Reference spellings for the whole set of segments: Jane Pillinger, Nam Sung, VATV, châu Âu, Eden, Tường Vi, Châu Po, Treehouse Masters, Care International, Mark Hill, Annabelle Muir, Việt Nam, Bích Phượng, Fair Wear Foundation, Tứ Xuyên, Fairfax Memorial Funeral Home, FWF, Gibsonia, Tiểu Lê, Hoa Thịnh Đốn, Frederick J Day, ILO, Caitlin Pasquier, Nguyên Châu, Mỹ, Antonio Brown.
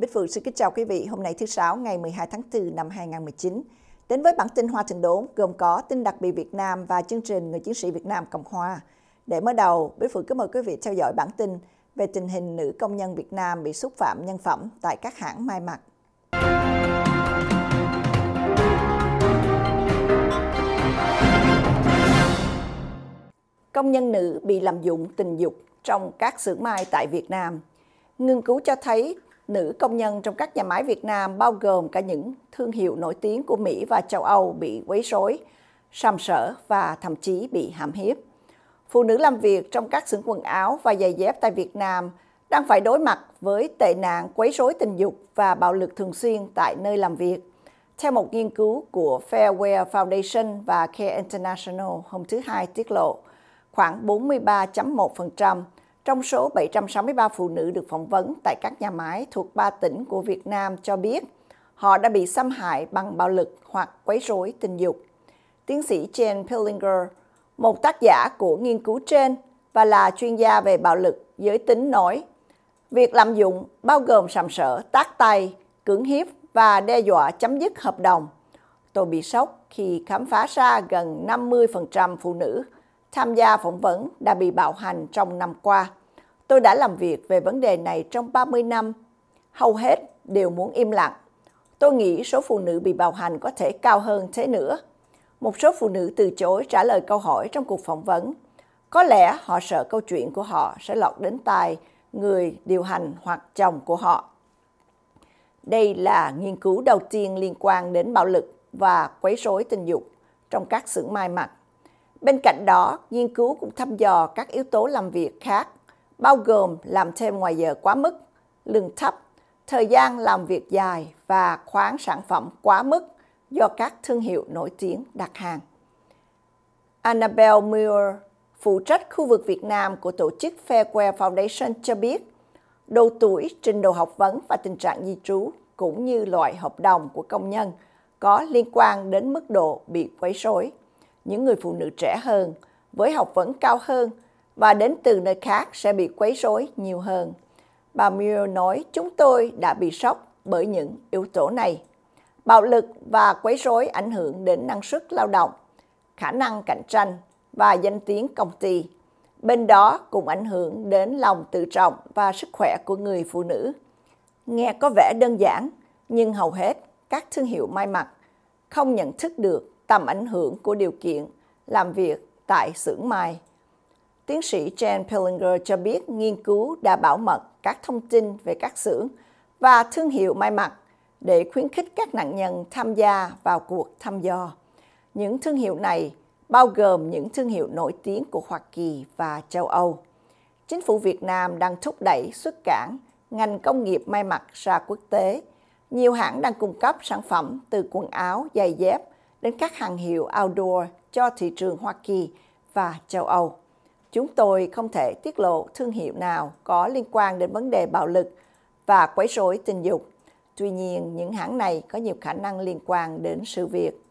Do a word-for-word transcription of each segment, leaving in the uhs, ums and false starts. Bích Phượng xin kính chào quý vị. Hôm nay thứ Sáu, ngày mười hai tháng tư năm hai nghìn không trăm mười chín. Đến với bản tin Hoa Thịnh Đốn gồm có tin đặc biệt Việt Nam và chương trình Người Chiến sĩ Việt Nam Cộng Hòa. Để mở đầu, Bích Phượng kính mời quý vị theo dõi bản tin về tình hình nữ công nhân Việt Nam bị xúc phạm nhân phẩm tại các hãng may mặc. Công nhân nữ bị lạm dụng tình dục trong các xưởng may tại Việt Nam. Nghiên cứu cho thấy nữ công nhân trong các nhà máy Việt Nam bao gồm cả những thương hiệu nổi tiếng của Mỹ và châu Âu bị quấy rối, sàm sỡ và thậm chí bị hãm hiếp. Phụ nữ làm việc trong các xưởng quần áo và giày dép tại Việt Nam đang phải đối mặt với tệ nạn quấy rối tình dục và bạo lực thường xuyên tại nơi làm việc. Theo một nghiên cứu của Fair Wear Foundation và Care International hôm thứ Hai tiết lộ, khoảng bốn mươi ba phẩy một phần trăm trong số bảy trăm sáu mươi ba phụ nữ được phỏng vấn tại các nhà máy thuộc ba tỉnh của Việt Nam cho biết họ đã bị xâm hại bằng bạo lực hoặc quấy rối tình dục. Tiến sĩ Jane Pillinger, một tác giả của nghiên cứu trên và là chuyên gia về bạo lực giới tính nói, việc lạm dụng bao gồm sàm sỡ, tác tay, cưỡng hiếp và đe dọa chấm dứt hợp đồng. Tôi bị sốc khi khám phá ra gần năm mươi phần trăm phụ nữ tham gia phỏng vấn đã bị bạo hành trong năm qua. Tôi đã làm việc về vấn đề này trong ba mươi năm. Hầu hết đều muốn im lặng. Tôi nghĩ số phụ nữ bị bạo hành có thể cao hơn thế nữa. Một số phụ nữ từ chối trả lời câu hỏi trong cuộc phỏng vấn. Có lẽ họ sợ câu chuyện của họ sẽ lọt đến tai người điều hành hoặc chồng của họ. Đây là nghiên cứu đầu tiên liên quan đến bạo lực và quấy rối tình dục trong các xưởng may mặc. Bên cạnh đó, nghiên cứu cũng thăm dò các yếu tố làm việc khác, bao gồm làm thêm ngoài giờ quá mức, lương thấp, thời gian làm việc dài và khoán sản phẩm quá mức do các thương hiệu nổi tiếng đặt hàng. Annabelle Muir, phụ trách khu vực Việt Nam của tổ chức Fair Wear Foundation cho biết, độ tuổi, trình độ học vấn và tình trạng di trú cũng như loại hợp đồng của công nhân có liên quan đến mức độ bị quấy rối. Những người phụ nữ trẻ hơn, với học vấn cao hơn và đến từ nơi khác sẽ bị quấy rối nhiều hơn. Bà Muir nói, chúng tôi đã bị sốc bởi những yếu tố này. Bạo lực và quấy rối ảnh hưởng đến năng suất lao động, khả năng cạnh tranh và danh tiếng công ty. Bên đó cũng ảnh hưởng đến lòng tự trọng và sức khỏe của người phụ nữ. Nghe có vẻ đơn giản, nhưng hầu hết các thương hiệu may mặc không nhận thức được tầm ảnh hưởng của điều kiện làm việc tại xưởng may. Tiến sĩ Jane Pillinger cho biết nghiên cứu đã bảo mật các thông tin về các xưởng và thương hiệu may mặc để khuyến khích các nạn nhân tham gia vào cuộc thăm dò. Những thương hiệu này bao gồm những thương hiệu nổi tiếng của Hoa Kỳ và châu Âu. Chính phủ Việt Nam đang thúc đẩy xuất cảng ngành công nghiệp may mặc ra quốc tế. Nhiều hãng đang cung cấp sản phẩm từ quần áo, giày dép đến các hàng hiệu outdoor cho thị trường Hoa Kỳ và châu Âu. Chúng tôi không thể tiết lộ thương hiệu nào có liên quan đến vấn đề bạo lực và quấy rối tình dục. Tuy nhiên, những hãng này có nhiều khả năng liên quan đến sự việc.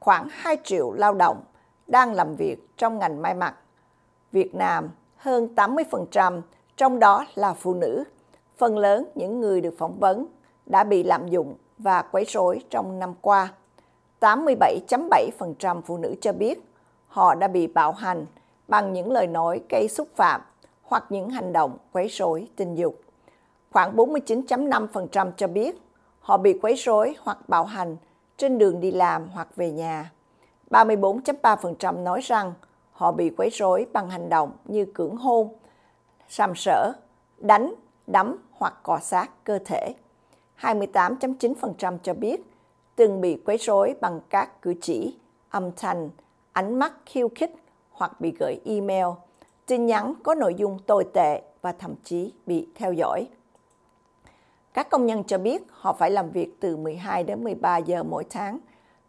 Khoảng hai triệu lao động đang làm việc trong ngành may mặc Việt Nam, hơn tám mươi phần trăm trong đó là phụ nữ. Phần lớn những người được phỏng vấn đã bị lạm dụng và quấy rối trong năm qua. tám mươi bảy phẩy bảy phần trăm phụ nữ cho biết họ đã bị bạo hành bằng những lời nói gây xúc phạm hoặc những hành động quấy rối tình dục. Khoảng bốn mươi chín phẩy năm phần trăm cho biết họ bị quấy rối hoặc bạo hành trên đường đi làm hoặc về nhà. ba mươi tư phẩy ba phần trăm nói rằng họ bị quấy rối bằng hành động như cưỡng hôn, sàm sỡ, đánh, đấm hoặc cọ sát cơ thể. hai mươi tám phẩy chín phần trăm cho biết từng bị quấy rối bằng các cử chỉ, âm thanh, ánh mắt khiêu khích hoặc bị gửi email, tin nhắn có nội dung tồi tệ và thậm chí bị theo dõi. Các công nhân cho biết họ phải làm việc từ mười hai đến mười ba giờ mỗi tháng,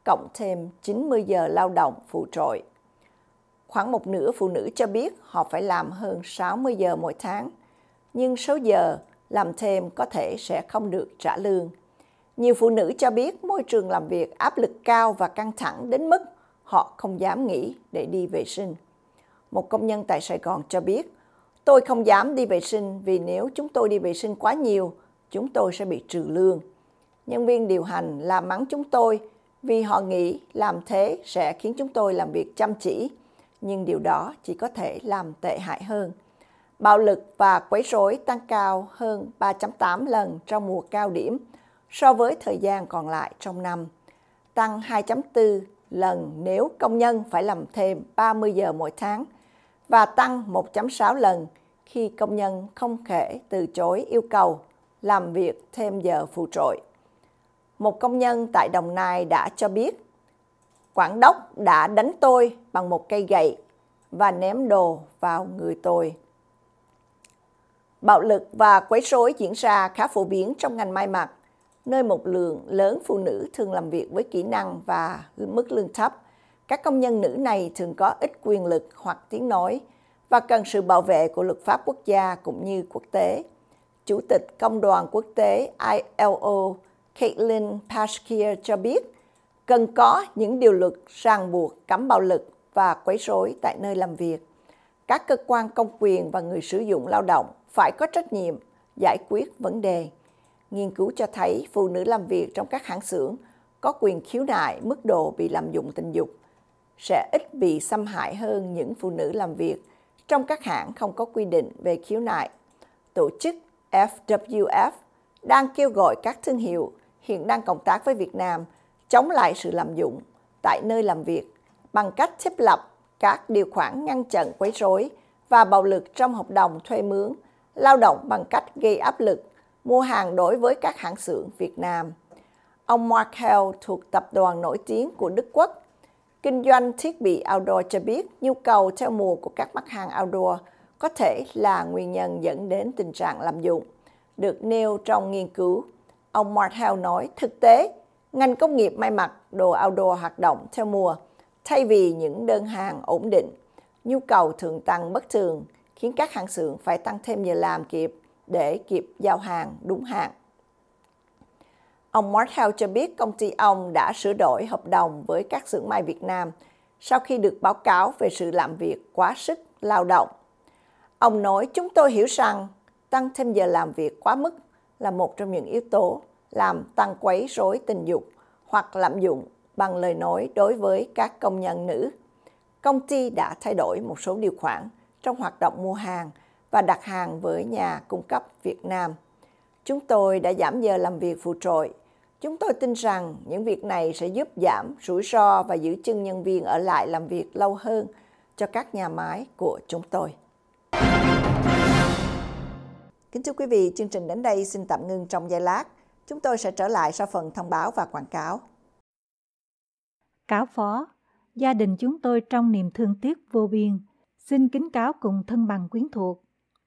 cộng thêm chín mươi giờ lao động phụ trội. Khoảng một nửa phụ nữ cho biết họ phải làm hơn sáu mươi giờ mỗi tháng, nhưng số giờ làm thêm có thể sẽ không được trả lương. Nhiều phụ nữ cho biết môi trường làm việc áp lực cao và căng thẳng đến mức họ không dám nghỉ để đi vệ sinh. Một công nhân tại Sài Gòn cho biết, tôi không dám đi vệ sinh vì nếu chúng tôi đi vệ sinh quá nhiều, chúng tôi sẽ bị trừ lương. Nhân viên điều hành la mắng chúng tôi vì họ nghĩ làm thế sẽ khiến chúng tôi làm việc chăm chỉ, nhưng điều đó chỉ có thể làm tệ hại hơn. Bạo lực và quấy rối tăng cao hơn ba phẩy tám lần trong mùa cao điểm so với thời gian còn lại trong năm, tăng hai phẩy bốn lần nếu công nhân phải làm thêm ba mươi giờ mỗi tháng và tăng một phẩy sáu lần khi công nhân không thể từ chối yêu cầu làm việc thêm giờ phụ trội. Một công nhân tại Đồng Nai đã cho biết, quản đốc đã đánh tôi bằng một cây gậy và ném đồ vào người tôi. Bạo lực và quấy rối diễn ra khá phổ biến trong ngành may mặc, nơi một lượng lớn phụ nữ thường làm việc với kỹ năng và mức lương thấp. Các công nhân nữ này thường có ít quyền lực hoặc tiếng nói và cần sự bảo vệ của luật pháp quốc gia cũng như quốc tế. Chủ tịch Công đoàn Quốc tế I L O Caitlin Pasquier cho biết cần có những điều luật ràng buộc cấm bạo lực và quấy rối tại nơi làm việc. Các cơ quan công quyền và người sử dụng lao động phải có trách nhiệm giải quyết vấn đề. Nghiên cứu cho thấy phụ nữ làm việc trong các hãng xưởng có quyền khiếu nại mức độ bị lạm dụng tình dục sẽ ít bị xâm hại hơn những phụ nữ làm việc trong các hãng không có quy định về khiếu nại. Tổ chức F W F đang kêu gọi các thương hiệu hiện đang cộng tác với Việt Nam chống lại sự lạm dụng tại nơi làm việc bằng cách thiết lập các điều khoản ngăn chặn quấy rối và bạo lực trong hợp đồng thuê mướn, lao động bằng cách gây áp lực mua hàng đối với các hãng xưởng Việt Nam. Ông Mark Hill thuộc tập đoàn nổi tiếng của Đức Quốc, kinh doanh thiết bị outdoor cho biết nhu cầu theo mùa của các mặt hàng outdoor có thể là nguyên nhân dẫn đến tình trạng lạm dụng, được nêu trong nghiên cứu. Ông Mark Hill nói thực tế, ngành công nghiệp may mặc đồ outdoor hoạt động theo mùa, thay vì những đơn hàng ổn định. Nhu cầu thường tăng bất thường khiến các hãng xưởng phải tăng thêm giờ làm kịp để kịp giao hàng đúng hạn. Ông Mark Hill cho biết công ty ông đã sửa đổi hợp đồng với các xưởng may Việt Nam sau khi được báo cáo về sự làm việc quá sức lao động. Ông nói chúng tôi hiểu rằng tăng thêm giờ làm việc quá mức là một trong những yếu tố làm tăng quấy rối tình dục hoặc lạm dụng bằng lời nói đối với các công nhân nữ. Công ty đã thay đổi một số điều khoản trong hoạt động mua hàng và đặt hàng với nhà cung cấp Việt Nam. Chúng tôi đã giảm giờ làm việc phụ trội. Chúng tôi tin rằng những việc này sẽ giúp giảm rủi ro và giữ chân nhân viên ở lại làm việc lâu hơn cho các nhà máy của chúng tôi. Kính thưa quý vị, chương trình đến đây xin tạm ngưng trong giây lát. Chúng tôi sẽ trở lại sau phần thông báo và quảng cáo. Cáo phó, gia đình chúng tôi trong niềm thương tiếc vô biên, xin kính cáo cùng thân bằng quyến thuộc.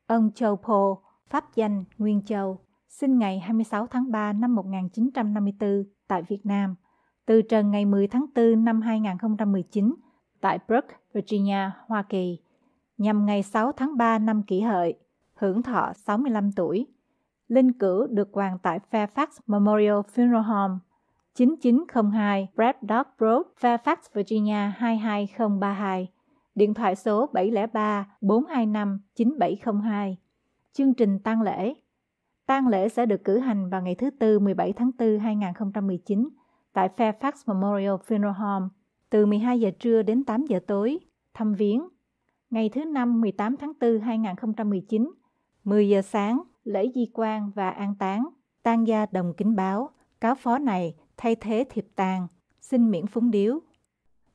Ông Châu Po, pháp danh Nguyên Châu, sinh ngày hai mươi sáu tháng ba năm một nghìn chín trăm năm mươi tư tại Việt Nam, từ trần ngày mười tháng tư năm hai nghìn không trăm mười chín tại Brook, Virginia, Hoa Kỳ, nhằm ngày sáu tháng ba năm Kỷ Hợi, hưởng thọ sáu mươi lăm tuổi. Linh cữu được quàng tại Fairfax Memorial Funeral Home, chín chín không hai Braddock Road, Fairfax, Virginia hai hai không ba hai, điện thoại số bảy không ba bốn hai năm chín bảy không hai. Chương trình tang lễ. Tang lễ sẽ được cử hành vào ngày thứ Tư mười bảy tháng tư năm hai nghìn không trăm mười chín tại Fairfax Memorial Funeral Home từ mười hai giờ trưa đến tám giờ tối. Thăm viếng. Ngày thứ Năm mười tám tháng tư năm hai nghìn không trăm mười chín, mười giờ sáng, lễ di quan và an táng. Tang gia đồng kính báo, cáo phó này thay thế thiệp tang, xin miễn phúng điếu.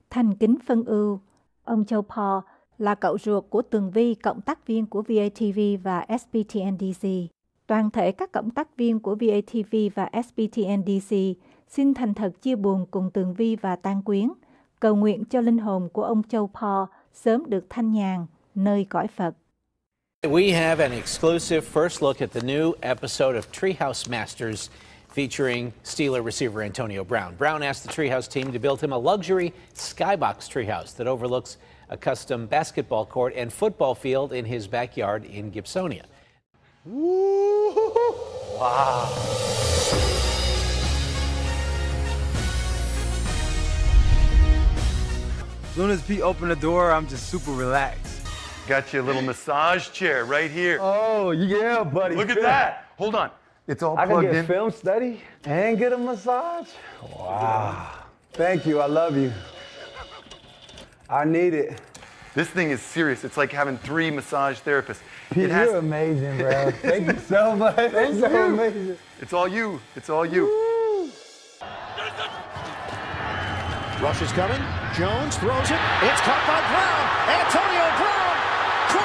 Thành kính phân ưu, ông Châu Po là cậu ruột của Tường Vi, cộng tác viên của vê a tê vê và S P T N D C. Toàn thể các cộng tác viên của vê a tê vê và S P T N D C xin thành thật chia buồn cùng Tường Vi và tang quyến, cầu nguyện cho linh hồn của ông Châu Po sớm được thanh nhàn nơi cõi Phật. We have an exclusive first look at the new episode of Treehouse Masters featuring Steeler receiver Antonio Brown. Brown asked the Treehouse team to build him a luxury skybox treehouse that overlooks a custom basketball court and football field in his backyard in Gibsonia. Wow. As soon as Pete opened the door, I'm just super relaxed. Got you a little massage chair right here. Oh, yeah, buddy. Look at that. Hold on. It's all I plugged in. I can get in. Film study and get a massage. Wow. Thank you. I love you. I need it. This thing is serious. It's like having three massage therapists. Pete, has... You're amazing, bro. Thank you so much. It's so amazing. It's all you. It's all you. Woo. Rush is coming. Jones throws it. It's caught by Brown. Antonio Brown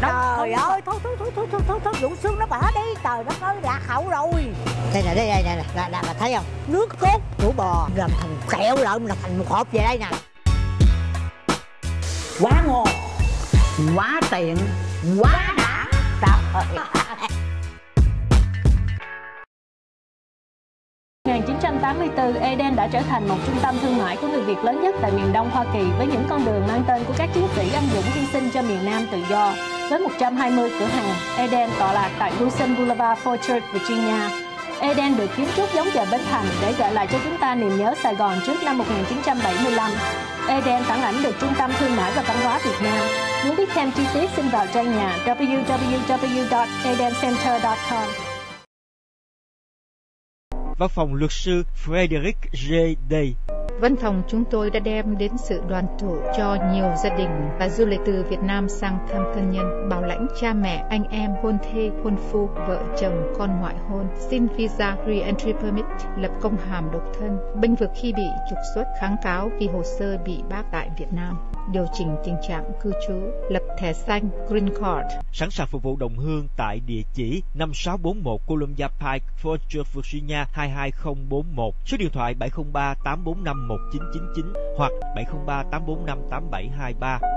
Trời ơi, thôi thôi thôi thôi thôi thôi thôi, vụ xương nó bỏ đi, trời đất ơi, lạc hậu rồi. Đây nè, đây đây nè, là là thấy không? Nước cốt của bò làm thành kẹo lợn, làm thành một hộp về đây nè. Quá ngon, quá tiện, quá đã. năm một nghìn chín trăm tám mươi tư, Eden đã trở thành một trung tâm thương mại của người Việt lớn nhất tại miền Đông Hoa Kỳ với những con đường mang tên của các chiến sĩ anh dũng hy sinh cho miền Nam tự do. Với một trăm hai mươi cửa hàng, Eden tọa lạc tại Wilson Boulevard, Fort Church, Virginia. Eden được kiến trúc giống giờ Bến Thành để gợi lại cho chúng ta niềm nhớ Sài Gòn trước năm một nghìn chín trăm bảy mươi lăm. Eden phản ảnh được Trung tâm Thương mại và Văn hóa Việt Nam. Muốn biết thêm chi tiết xin vào trang nhà w w w chấm eden center chấm com. Văn phòng luật sư Frederick J Day. Văn phòng chúng tôi đã đem đến sự đoàn tụ cho nhiều gia đình và du lịch từ Việt Nam sang thăm thân nhân, bảo lãnh cha mẹ, anh em, hôn thê, hôn phu, vợ chồng, con ngoại hôn, xin visa re-entry permit, lập công hàm độc thân, bênh vực khi bị trục xuất, kháng cáo vì hồ sơ bị bác tại Việt Nam, điều chỉnh tình trạng cư trú, lập thẻ xanh Green Card. Sẵn sàng phục vụ đồng hương tại địa chỉ năm sáu bốn một Columbia Pike, Fort Worth, Virginia hai hai không bốn một, số điện thoại bảy không ba tám bốn năm một chín chín chín hoặc bảy không ba tám bốn năm tám bảy hai ba.